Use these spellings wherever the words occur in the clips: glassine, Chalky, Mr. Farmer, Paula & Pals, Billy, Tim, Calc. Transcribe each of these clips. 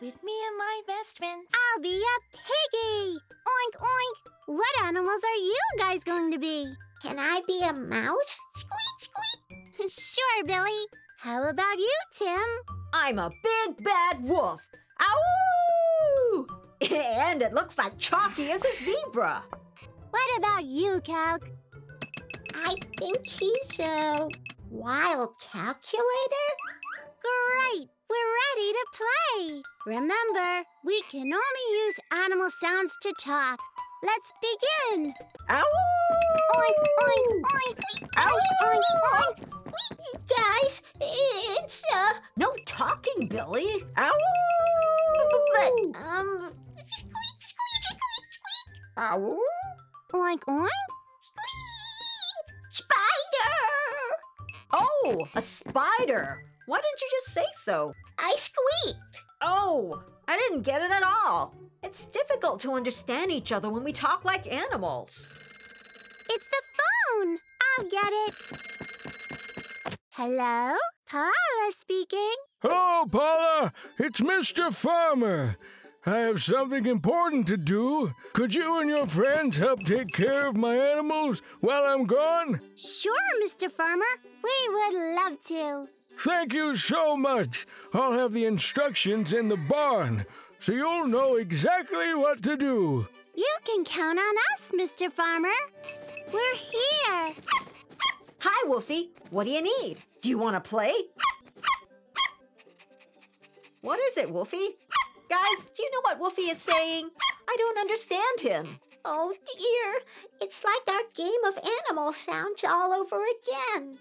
with me and my best friends. I'll be a piggy. Oink, oink. What animals are you guys going to be? Can I be a mouse? Squeak, squeak. Sure, Billy. How about you, Tim? I'm a big bad wolf. Ow! And it looks like Chalky is a zebra. What about you, Calc? I think he's a wild calculator. Great! We're ready to play. Remember, we can only use animal sounds to talk. Let's begin. Ow! Oink, oink, oink. Ow! Oink, oink, oink. Guys, it's no talking, Billy. Ow! But squeak, squeak, squeak, squeak. Ow! Oink, oink. Squeak! Spider! Oh, a spider. Why didn't you just say so? I squeaked. Oh, I didn't get it at all. It's difficult to understand each other when we talk like animals. It's the phone. I'll get it. Hello? Paula speaking. Hello, Paula. It's Mr. Farmer. I have something important to do. Could you and your friends help take care of my animals while I'm gone? Sure, Mr. Farmer. We would love to. Thank you so much. I'll have the instructions in the barn, so you'll know exactly what to do. You can count on us, Mr. Farmer. We're here. Hi, Wolfie. What do you need? Do you want to play? What is it, Wolfie? Guys, do you know what Wolfie is saying? I don't understand him. Oh, dear. It's like our game of animal sounds all over again.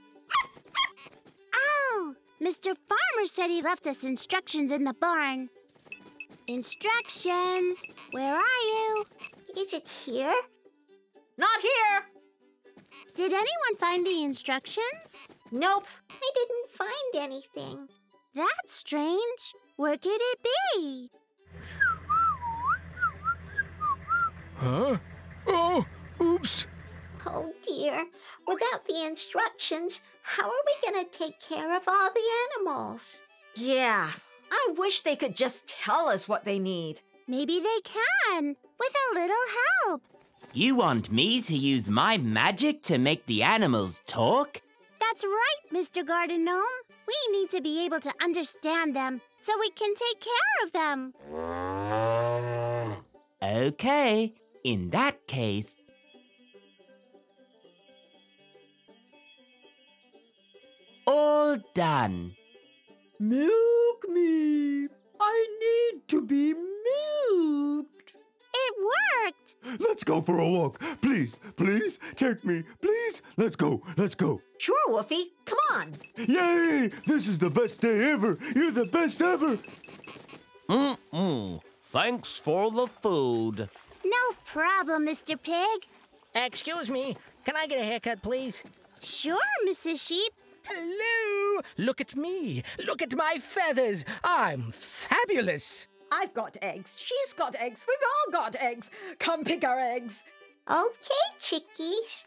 Oh, Mr. Farmer said he left us instructions in the barn. Instructions, where are you? Is it here? Not here! Did anyone find the instructions? Nope, I didn't find anything. That's strange. Where could it be? Huh? Oh, oops. Oh, dear. Without the instructions, how are we going to take care of all the animals? Yeah, I wish they could just tell us what they need. Maybe they can, with a little help. You want me to use my magic to make the animals talk? That's right, Mr. Garden Gnome. We need to be able to understand them so we can take care of them. Okay, in that case, all done. Milk me. I need to be milked. It worked. Let's go for a walk. Please, please, take me. Please, let's go, let's go. Sure, Wolfie. Come on. Yay! This is the best day ever. You're the best ever. Thanks for the food. No problem, Mr. Pig. Excuse me. Can I get a haircut, please? Sure, Mrs. Sheep. Hello! Look at me! Look at my feathers! I'm fabulous! I've got eggs, she's got eggs, we've all got eggs! Come pick our eggs! Okay, chickies.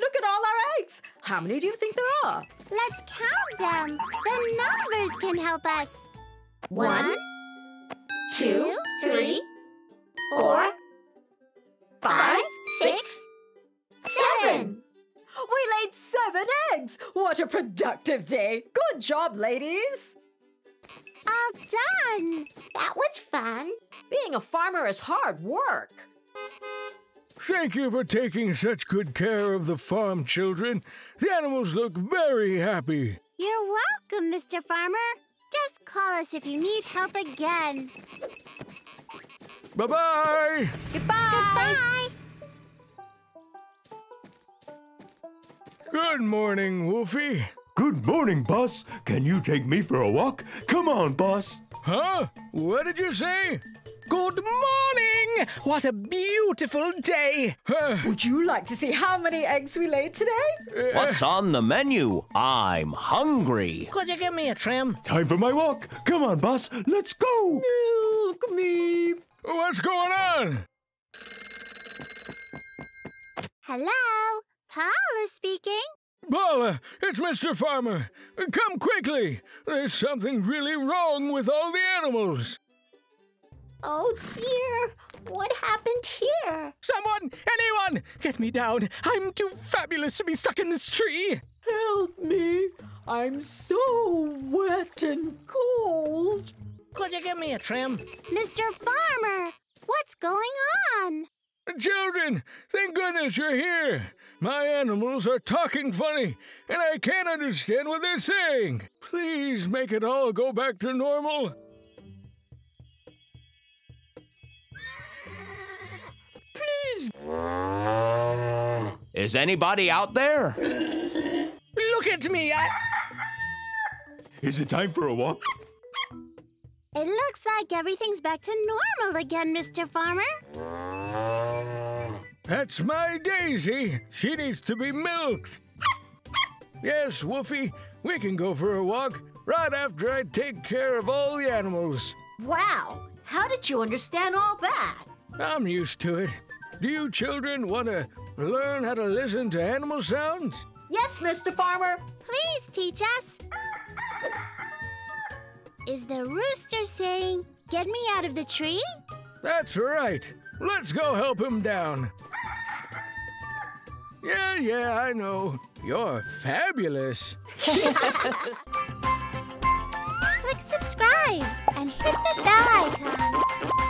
Look at all our eggs! How many do you think there are? Let's count them! The numbers can help us! 1, 2, 3, 4, 5, 6, 7! We laid 7 eggs! What a productive day! Good job, ladies! All done! That was fun. Being a farmer is hard work. Thank you for taking such good care of the farm children. The animals look very happy. You're welcome, Mr. Farmer. Just call us if you need help again. Bye-bye! Goodbye! Goodbye! Good morning, Wolfie. Good morning, boss. Can you take me for a walk? Come on, boss. Huh? What did you say? Good morning. What a beautiful day. Would you like to see how many eggs we laid today? What's on the menu? I'm hungry. Could you give me a trim? Time for my walk. Come on, boss. Let's go. Milk me. What's going on? Hello? Paula speaking. Paula, it's Mr. Farmer. Come quickly. There's something really wrong with all the animals. Oh, dear. What happened here? Someone! Anyone! Get me down. I'm too fabulous to be stuck in this tree. Help me. I'm so wet and cold. Could you give me a trim? Mr. Farmer, what's going on? Children, thank goodness you're here. My animals are talking funny, and I can't understand what they're saying. Please make it all go back to normal. Please. Is anybody out there? Look at me. Is it time for a walk? It looks like everything's back to normal again, Mr. Farmer. That's my Daisy. She needs to be milked. Yes, Woofy, we can go for a walk right after I take care of all the animals. Wow, how did you understand all that? I'm used to it. Do you children want to learn how to listen to animal sounds? Yes, Mr. Farmer. Please teach us. Is the rooster saying, "Get me out of the tree"? That's right. Let's go help him down. Yeah, I know. You're fabulous. Click subscribe and hit the bell icon.